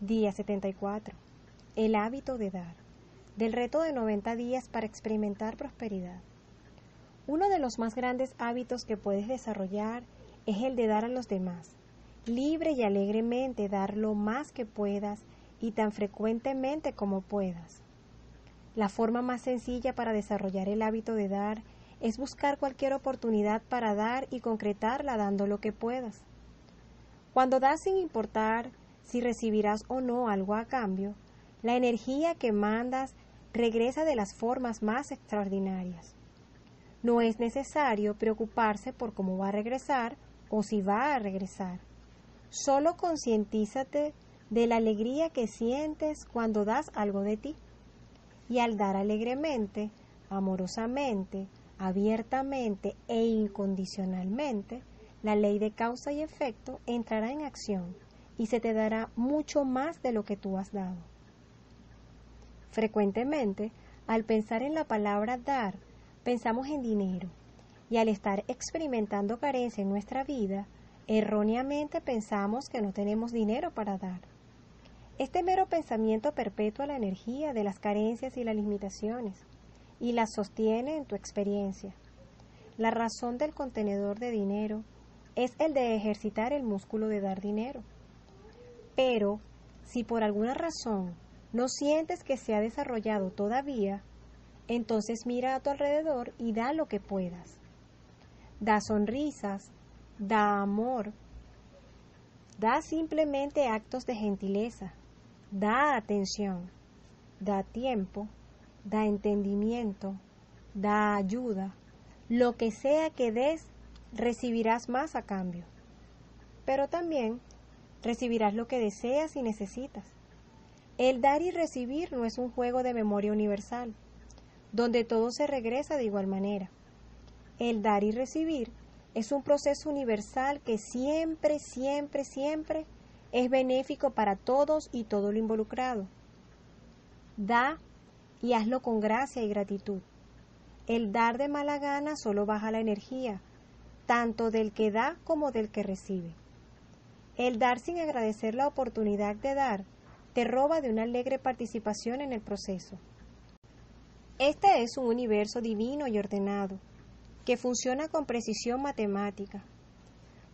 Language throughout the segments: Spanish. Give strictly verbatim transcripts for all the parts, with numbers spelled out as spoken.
Día setenta y cuatro. El hábito de dar. Del reto de noventa días para experimentar prosperidad. Uno de los más grandes hábitos que puedes desarrollar es el de dar a los demás. Libre y alegremente dar lo más que puedas y tan frecuentemente como puedas. La forma más sencilla para desarrollar el hábito de dar es buscar cualquier oportunidad para dar y concretarla dando lo que puedas. Cuando das sin importar si recibirás o no algo a cambio, la energía que mandas regresa de las formas más extraordinarias. No es necesario preocuparse por cómo va a regresar o si va a regresar. Solo concientízate de la alegría que sientes cuando das algo de ti. Y al dar alegremente, amorosamente, abiertamente e incondicionalmente, la ley de causa y efecto entrará en acción y se te dará mucho más de lo que tú has dado. Frecuentemente, al pensar en la palabra dar, pensamos en dinero, y al estar experimentando carencia en nuestra vida, erróneamente pensamos que no tenemos dinero para dar. Este mero pensamiento perpetúa la energía de las carencias y las limitaciones, y las sostiene en tu experiencia. La razón del contenedor de dinero es el de ejercitar el músculo de dar dinero. Pero, si por alguna razón no sientes que se ha desarrollado todavía, entonces mira a tu alrededor y da lo que puedas. Da sonrisas, da amor, da simplemente actos de gentileza, da atención, da tiempo, da entendimiento, da ayuda. Lo que sea que des, recibirás más a cambio. Pero también recibirás lo que deseas y necesitas. El dar y recibir no es un juego de memoria universal, donde todo se regresa de igual manera. El dar y recibir es un proceso universal que siempre, siempre, siempre es benéfico para todos y todo lo involucrado. Da y hazlo con gracia y gratitud. El dar de mala gana solo baja la energía, tanto del que da como del que recibe. El dar sin agradecer la oportunidad de dar te roba de una alegre participación en el proceso. Este es un universo divino y ordenado, que funciona con precisión matemática.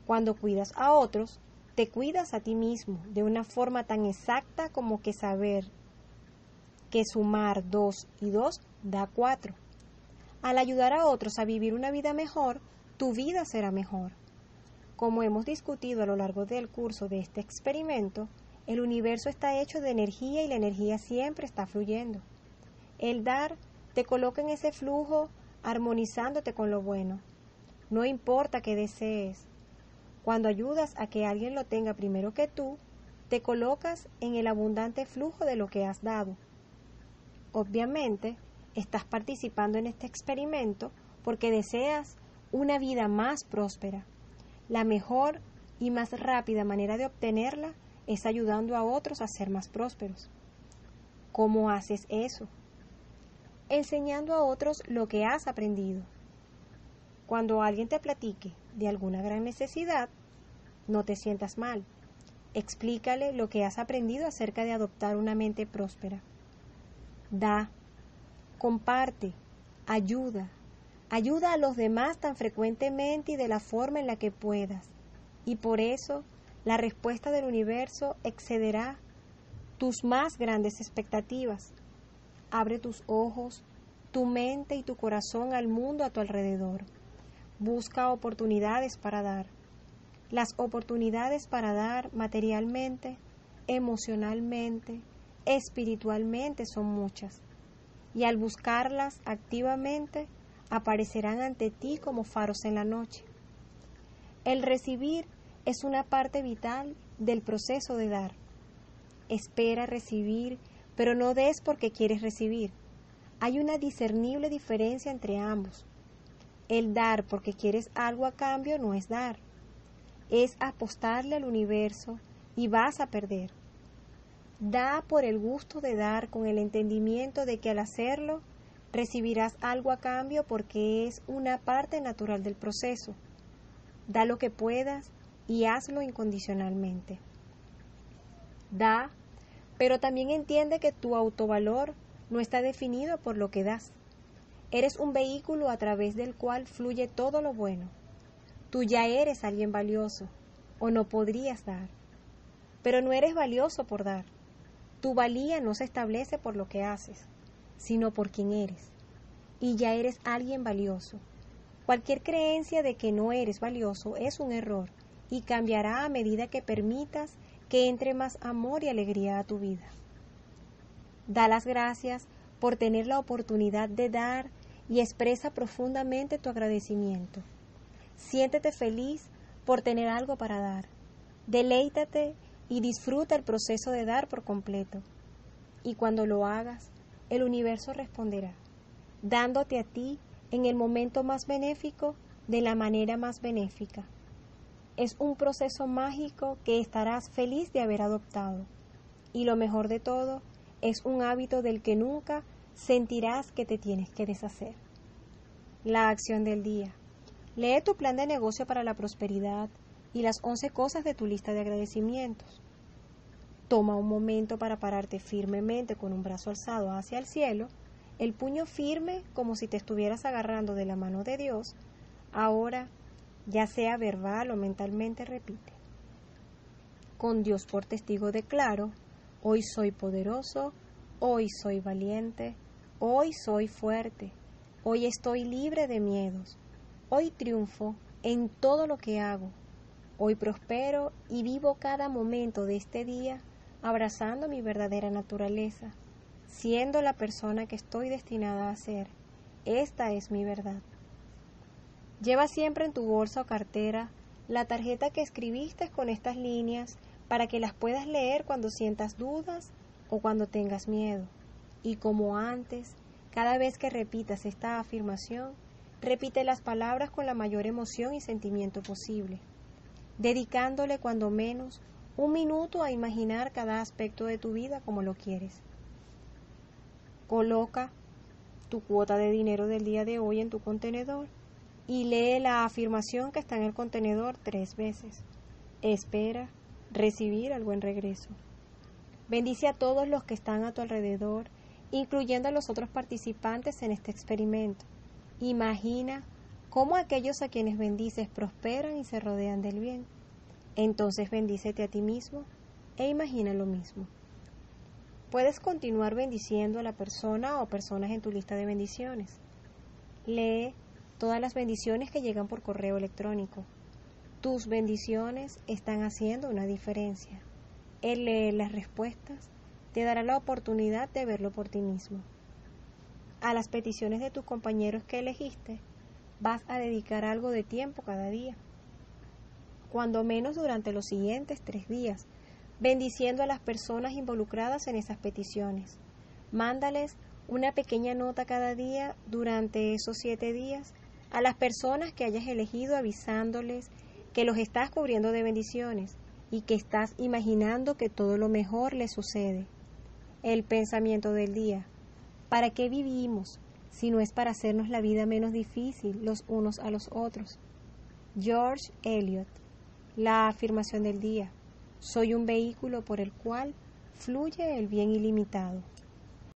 Cuando cuidas a otros, te cuidas a ti mismo de una forma tan exacta como que saber que sumar dos y dos da cuatro. Al ayudar a otros a vivir una vida mejor, tu vida será mejor. Como hemos discutido a lo largo del curso de este experimento, el universo está hecho de energía y la energía siempre está fluyendo. El dar te coloca en ese flujo armonizándote con lo bueno. No importa qué desees. Cuando ayudas a que alguien lo tenga primero que tú, te colocas en el abundante flujo de lo que has dado. Obviamente, estás participando en este experimento porque deseas una vida más próspera. La mejor y más rápida manera de obtenerla es ayudando a otros a ser más prósperos. ¿Cómo haces eso? Enseñando a otros lo que has aprendido. Cuando alguien te platique de alguna gran necesidad, no te sientas mal. Explícale lo que has aprendido acerca de adoptar una mente próspera. Da, comparte, ayuda. Ayuda a los demás tan frecuentemente y de la forma en la que puedas. Y por eso, la respuesta del universo excederá tus más grandes expectativas. Abre tus ojos, tu mente y tu corazón al mundo a tu alrededor. Busca oportunidades para dar. Las oportunidades para dar materialmente, emocionalmente, espiritualmente son muchas. Y al buscarlas activamente, aparecerán ante ti como faros en la noche. El recibir es una parte vital del proceso de dar. Espera recibir, pero no des porque quieres recibir. Hay una discernible diferencia entre ambos. El dar porque quieres algo a cambio no es dar. Es apostarle al universo y vas a perder. Da por el gusto de dar con el entendimiento de que al hacerlo recibirás algo a cambio porque es una parte natural del proceso. Da lo que puedas y hazlo incondicionalmente. Da Pero también entiende que tu autovalor no está definido por lo que das. Eres un vehículo a través del cual fluye todo lo bueno. Tú ya eres alguien valioso, o no podrías dar. Pero no eres valioso por dar. Tu valía no se establece por lo que haces, sino por quién eres. Y ya eres alguien valioso. Cualquier creencia de que no eres valioso es un error y cambiará a medida que permitas que entre más amor y alegría a tu vida. Da las gracias por tener la oportunidad de dar y expresa profundamente tu agradecimiento. Siéntete feliz por tener algo para dar. Deleítate y disfruta el proceso de dar por completo. Y cuando lo hagas, el universo responderá, dándote a ti en el momento más benéfico de la manera más benéfica. Es un proceso mágico que estarás feliz de haber adoptado. Y lo mejor de todo, es un hábito del que nunca sentirás que te tienes que deshacer. La acción del día. Lee tu plan de negocio para la prosperidad y las once cosas de tu lista de agradecimientos. Toma un momento para pararte firmemente con un brazo alzado hacia el cielo, el puño firme como si te estuvieras agarrando de la mano de Dios. Ahora, ya sea verbal o mentalmente, repite. Con Dios por testigo declaro, hoy soy poderoso, hoy soy valiente, hoy soy fuerte, hoy estoy libre de miedos, hoy triunfo en todo lo que hago, hoy prospero y vivo cada momento de este día abrazando mi verdadera naturaleza, siendo la persona que estoy destinada a ser. Esta es mi verdad. Lleva siempre en tu bolsa o cartera la tarjeta que escribiste con estas líneas para que las puedas leer cuando sientas dudas o cuando tengas miedo. Y como antes, cada vez que repitas esta afirmación, repite las palabras con la mayor emoción y sentimiento posible, dedicándole cuando menos un minuto a imaginar cada aspecto de tu vida como lo quieres. Coloca tu cuota de dinero del día de hoy en tu contenedor y lee la afirmación que está en el contenedor tres veces. Espera recibir el buen regreso. Bendice a todos los que están a tu alrededor, incluyendo a los otros participantes en este experimento. Imagina cómo aquellos a quienes bendices prosperan y se rodean del bien. Entonces bendícete a ti mismo e imagina lo mismo. Puedes continuar bendiciendo a la persona o personas en tu lista de bendiciones. Lee todas las bendiciones que llegan por correo electrónico. Tus bendiciones están haciendo una diferencia. El leer las respuestas te dará la oportunidad de verlo por ti mismo. A las peticiones de tus compañeros que elegiste, vas a dedicar algo de tiempo cada día, cuando menos durante los siguientes tres días, bendiciendo a las personas involucradas en esas peticiones. Mándales una pequeña nota cada día durante esos siete días a las personas que hayas elegido, avisándoles que los estás cubriendo de bendiciones y que estás imaginando que todo lo mejor les sucede. El pensamiento del día. ¿Para qué vivimos si no es para hacernos la vida menos difícil los unos a los otros? George Elliot. La afirmación del día. Soy un vehículo por el cual fluye el bien ilimitado.